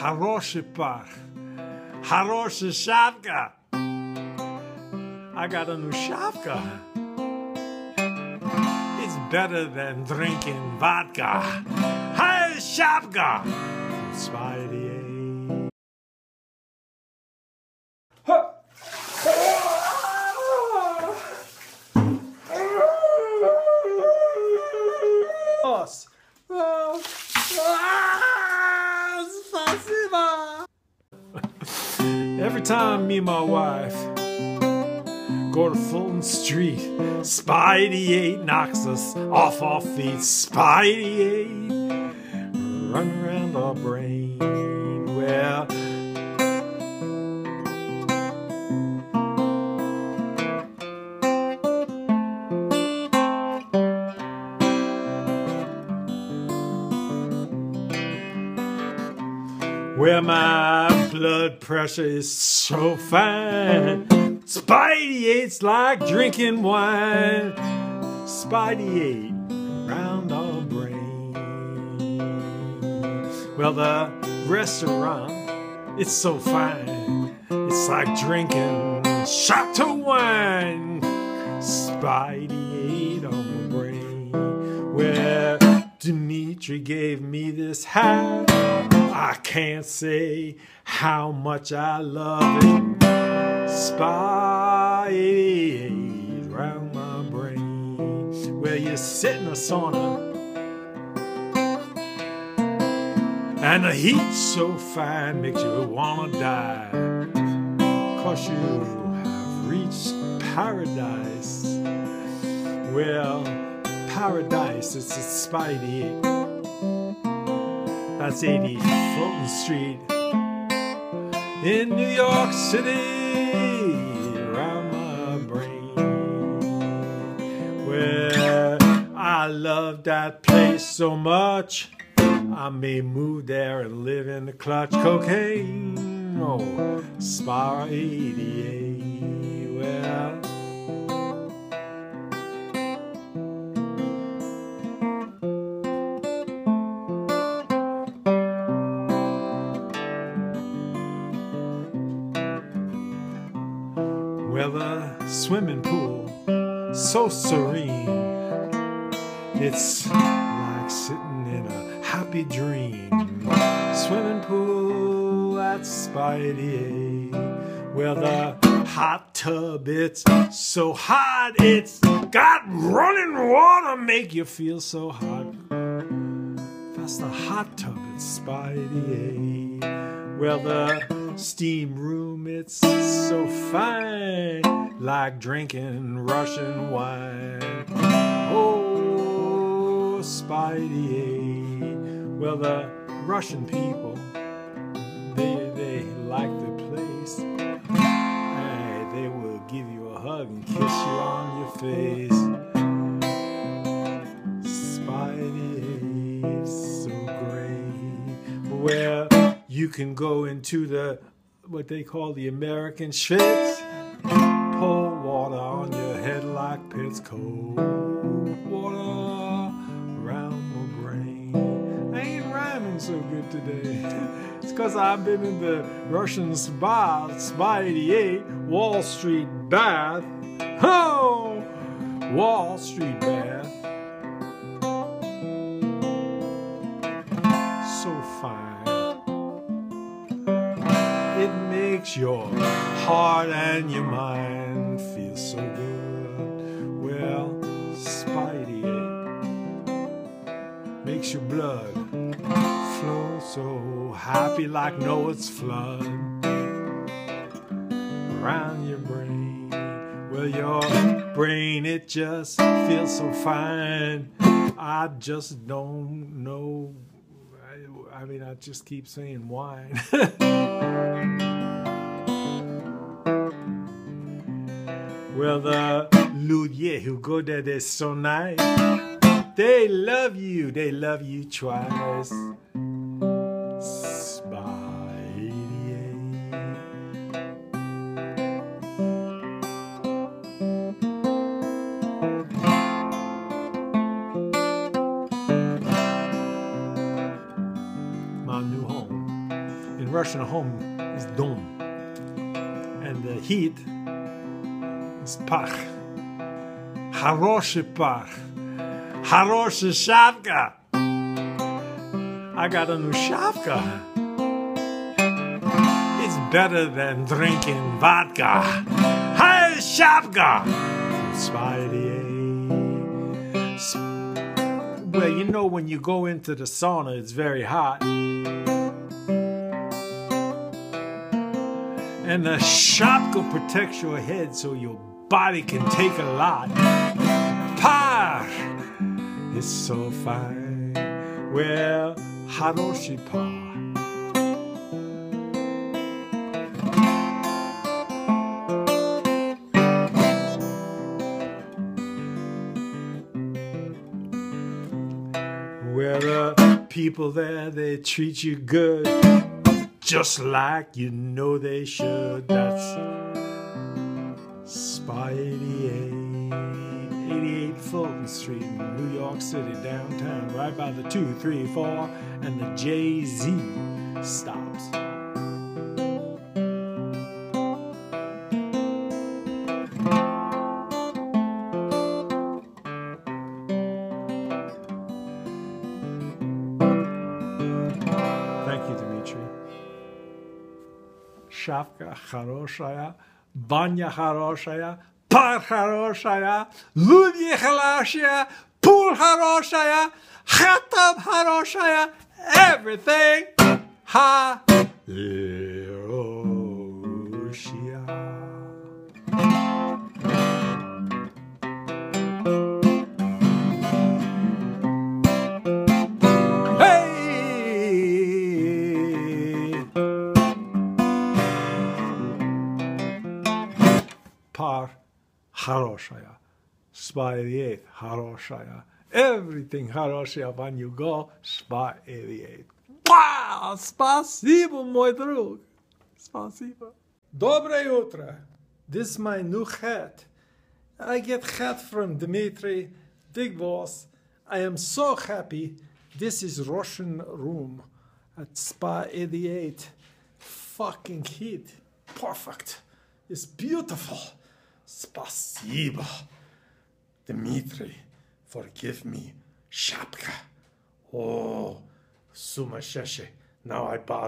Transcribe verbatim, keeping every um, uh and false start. Хороший пар. Хорошая шапка. I got a new шапка. It's better than drinking vodka. Hey, шапка! Spa eighty-eight. Us. Every time me and my wife go to Fulton Street, Spa eighty-eight knocks us off our feet. Spa eighty-eight running around our brain. Well, Where my blood pressure is so fine. Spa eighty-eight's like drinking wine. Spa eighty-eight round our brain. Well, the restaurant, it's so fine. It's like drinking chateau wine. Spa eighty-eight on my brain. Where Dmitri gave me this hat. I can't say how much I love it. Spa eighty-eight round my brain. Well, you sit in a sauna and the heat's so fine makes you wanna die, 'cause you have reached paradise. Well, paradise, it's a Spa eighty-eight. That's eighty Fulton Street in New York City, around my brain. Well, I love that place so much, I may move there and live in the clutch cocaine. Oh, Spa eighty-eight. Well, Well, the swimming pool, so serene. It's like sitting in a happy dream. Swimming pool at Spa eighty-eight. Well, the hot tub, it's so hot. It's got running water, make you feel so hot. That's the hot tub at Spa eighty-eight. Well, the steam room, it's so fine, like drinking Russian wine. Oh, Spa eighty-eight. Well, the Russian people, they, they like the place. Hey, they will give you a hug and kiss you on your face. Spa eighty-eight, so great. Well, you can go into the, what they call the American shits. Pour water on your head like it's cold water around my brain. I ain't rhyming so good today. It's 'cause I've been in the Russian spa, Spa eighty-eight, Wall Street bath. Oh, Wall Street bath. So fine. It makes your heart and your mind feel so good. Well, Spa eighty-eight makes your blood flow so happy like Noah's flood around your brain. Well, your brain, it just feels so fine. I just don't know. I mean, I just keep saying wine. Well, the Ludier who go there, they're so nice. They love you, they love you twice. Spa eighty-eight. My new home. in Russian home is dom, and the heat is pach. Хороший пах. Хорошая шапка. I got a new шапка. It's better than drinking vodka. Hey, шапка. Spa eighty-eight. Well, you know, when you go into the sauna, it's very hot. And the shapka protects your head so your body can take a lot. Par! It's so fine. Well, haroshi par. Where the people there, they treat you good, just like you know they should. That's Spa eighty-eight, eighty-eight Fulton Street, New York City, downtown, right by the two three four and the Jay-Z stops. Thank you, Dmitri. Шапка хорошая, баня хорошая, пар хорошая, люди хорошие, pool хорошая, хата хорошая, everything хорошая. Par, haroshaya. Spa eighty-eight, haroshaya. Everything haroshaya when you go, Spa eighty-eight. Wow! Спасибо, мой друг. Спасибо. Доброе утро. This is my new hat. I get hat from Dmitri, big boss. I am so happy. This is Russian room at Spa eighty-eight. Fucking heat. Perfect. It's beautiful. Спасибо, Dmitri, forgive me, шапка. Oh, сумасшедший, now I bought